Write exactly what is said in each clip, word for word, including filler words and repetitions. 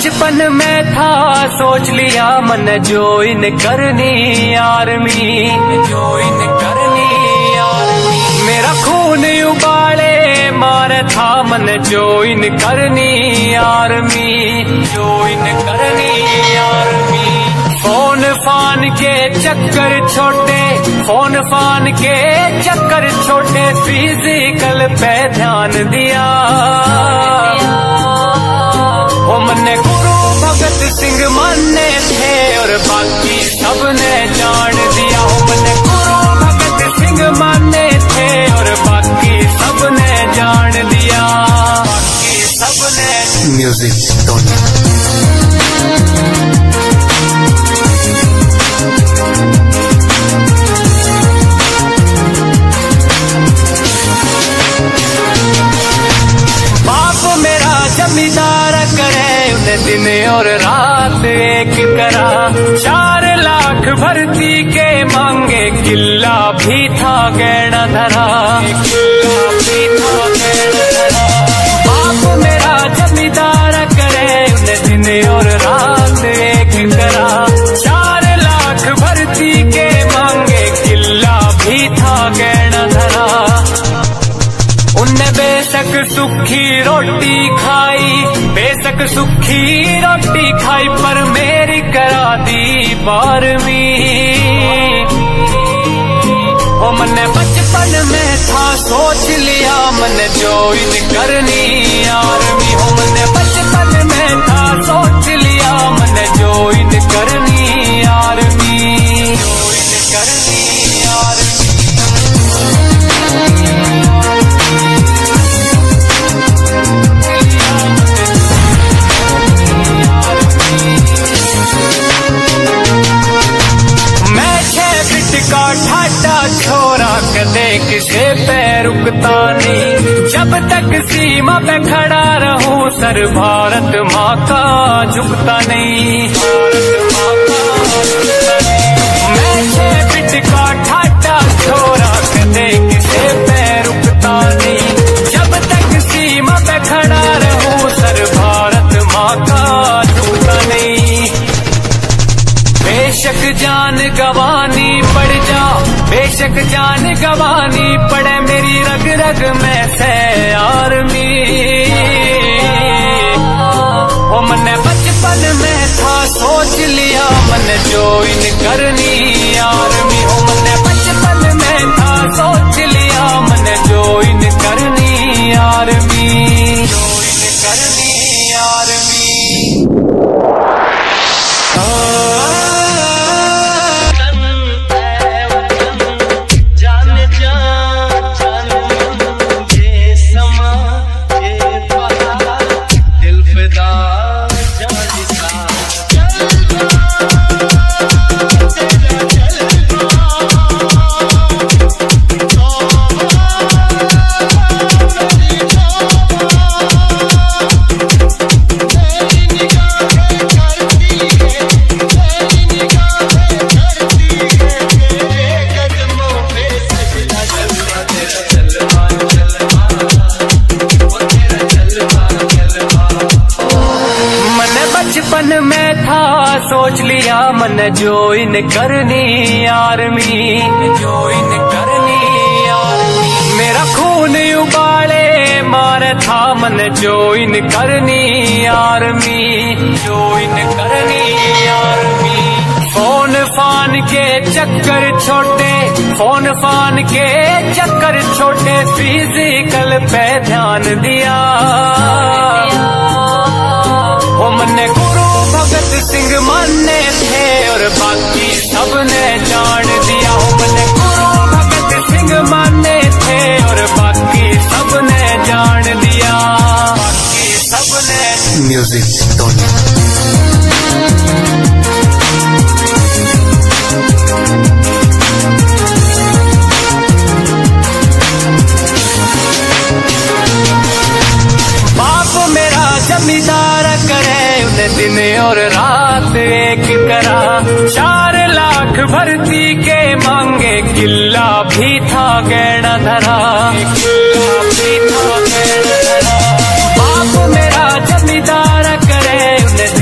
बचपन में था सोच लिया मन ज्वाइन करनी आर्मी, ज्वाइन करनी आर्मी। मेरा खून उबाले मार था मन ज्वाइन करनी आर्मी, ज्वाइन करनी आर्मी। फोन फान के चक्कर छोटे, फोन फान के चक्कर छोटे, फिजिकल पे ध्यान दिया। ओ मन्ने गुरु भगत सिंह माने थे और बाकी सबने जान दिया। ओ मन्ने गुरु भगत सिंह माने थे और बाकी सबने जान दिया, बाकी सबने। म्यूजिक दिन और रात एक करा, चार लाख भर्ती के मांगे, किला भी था गहना धरा, किला भी था गहना धरा। बाप मेरा जमींदार करे उन्हें दिन और रात एक करा, चार लाख भर्ती के मांगे, किला भी था गहना धरा। उन्हें बेशक सुखी रोटी खाई, बेशक सुखी रोटी खाई, पर मेरी करा दी बारहवीं। ओ मन्ने बचपन में था सोच लिया मन ज्वाइन करनी आर्मी। ओ मन्ने बचपन में था सोच लिया मन ज्वाइन करनी आर्मी, ज्वाइन करनी आर्मी। ठाटा छोरा कदे किसे पे रुकता नहीं, जब तक सीमा पे खड़ा रहूं सर भारत माँ का झुकता नहीं। मैं बिटका ठाटा छोरा कदे किसे पे रुकता नहीं, जब तक सीमा पे खड़ा रहूं सर भारत माँ का झुकता नहीं। बेशक जान गवानी पड़ जा, बेशक जान गवानी पड़े, मेरी रग रग में से आर्मी। ओ मन्ने बचपन में था सोच लिया मन ज्वाइन करनी आर्मी। ओ मन्ने बचपन में था सोच लिया मन ज्वाइन करनी आर्मी, ज्वाइन करनी आर्मी। सोच लिया मन ज्वाइन करनी आर्मी, ज्वाइन करनी आर्मी। मेरा खून उबाले मार था मन ज्वाइन करनी आर्मी, ज्वाइन करनी आर्मी। फोन फान के चक्कर छोटे, फोन फान के चक्कर छोटे, फिजिकल पे ध्यान दिया। ओ मन्ने गुरु भगत सिंह माने थे और बाकी सबने जान दिया। ओ मन्ने गुरु भगत सिंह माने थे और बाकी सबने जान दिया, बाकी सबने। म्यूजिक बाप मेरा जमींदार करे उन्हें दिन और रात एक करा, चार लाख भर्ती के मांगे, किला भी था गहना धरा, किला भी था गहना धरा। बाप मेरा जमींदार करे उन्हें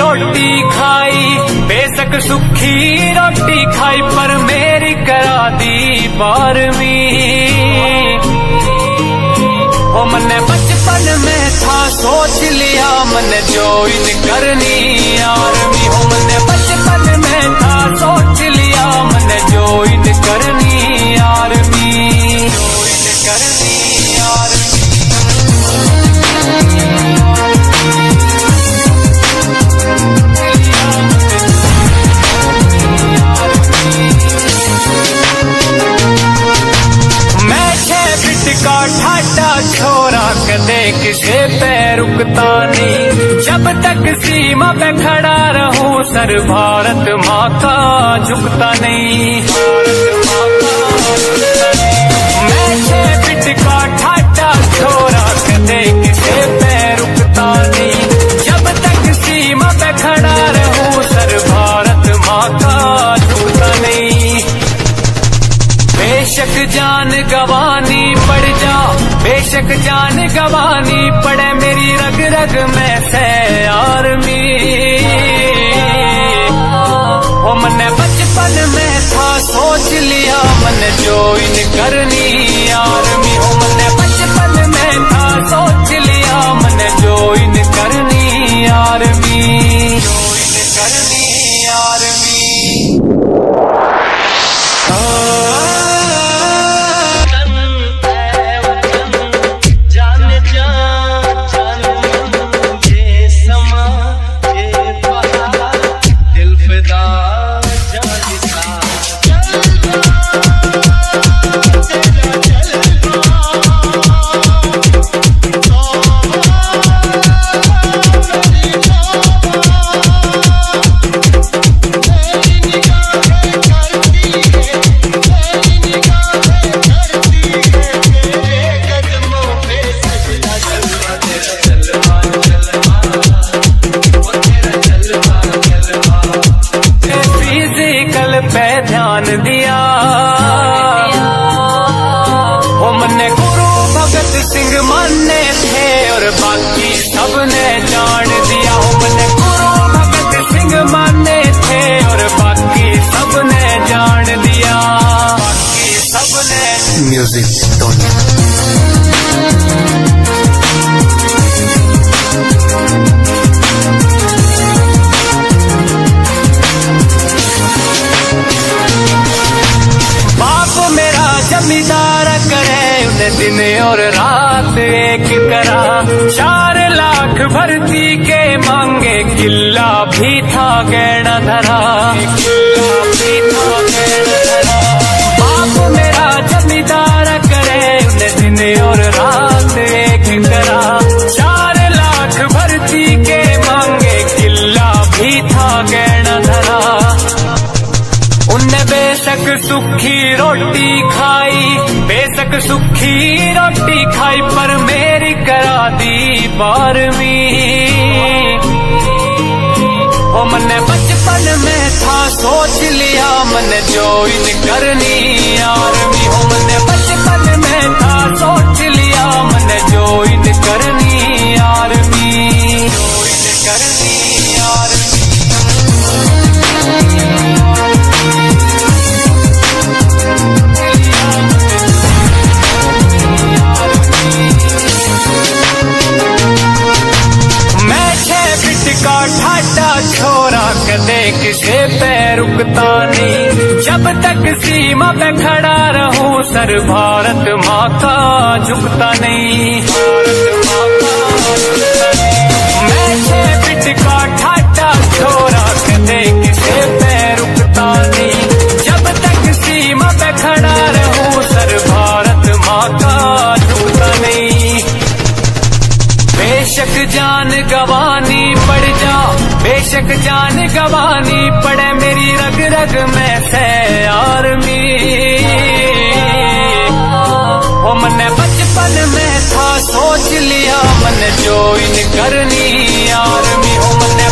रोटी खाई, बेशक सुखी रोटी खाई, पर मेरी करा दी बारहवीं। वो मैंने बचपन में था सोच लिया मैंने ज्वाइन करनी आर्मी। वो मैंने बचपन में था सोच लिया मैंने ज्वाइन करनी आर्मी, ज्वाइन करनी आर्मी। का ठाटा छोरा कदे किसे पे रुकता नहीं, जब तक सीमा पे खड़ा रहूं सर भारत माँ का झुकता नहीं। मैं छे फिट का ठाटा छोरा कदे किसे पे रुकता नहीं, जब तक सीमा पे खड़ा रहूं सर भारत माँ का झुकता नहीं। बेशक जान गवानी पड़ जा, बेशक जान गवानी पड़े, मेरी रग रग में से आर्मी। वो मैंने बचपन में था सोच लिया मैंने ज्वाइन करनी आर्मी। वो मैंने बचपन में था सोच लिया मैंने ज्वाइन करनी आर्मी, ज्वाइन करनी आर्मी। दिन और रात एक करा, चार लाख भर्ती के मांगे, किला भी था गहना धरा, किला भी था गहना धरा। बाप मेरा जमींदार करे उन्हें दिन और रात एक करा, चार लाख भर्ती के मांगे, किला भी था गहना धरा। उन्हें बेशक सुखी रोटी खाई, बेशक सुखी रोटी खाई, पर मेरी करा दी बारहवीं। वो मैंने बचपन में था सोच लिया मैंने ज्वाइन करनी आर्मी। वो मैंने बचपन में था सोच लिया मैंने ज्वाइन करनी आर्मी, ज्वाइन करनी आर्मी। का ठाटा छोरा कदे किसे पे रुकता नहीं, जब तक सीमा पे खड़ा रहूं सर भारत माँ का झुकता नहीं। मैं छे फिट का ठाटा छोरा कदे किसे पे रुकता नहीं, जब तक सीमा पे खड़ा रहूं सर भारत माँ का झुकता नहीं। बेशक जान गवानी पड़ जा, बेशक जान गवानी पड़े, मेरी रग रग में से आर्मी। वो मैंने बचपन में था सोच लिया मैंने ज्वाइन करनी आर्मी। वो मैंने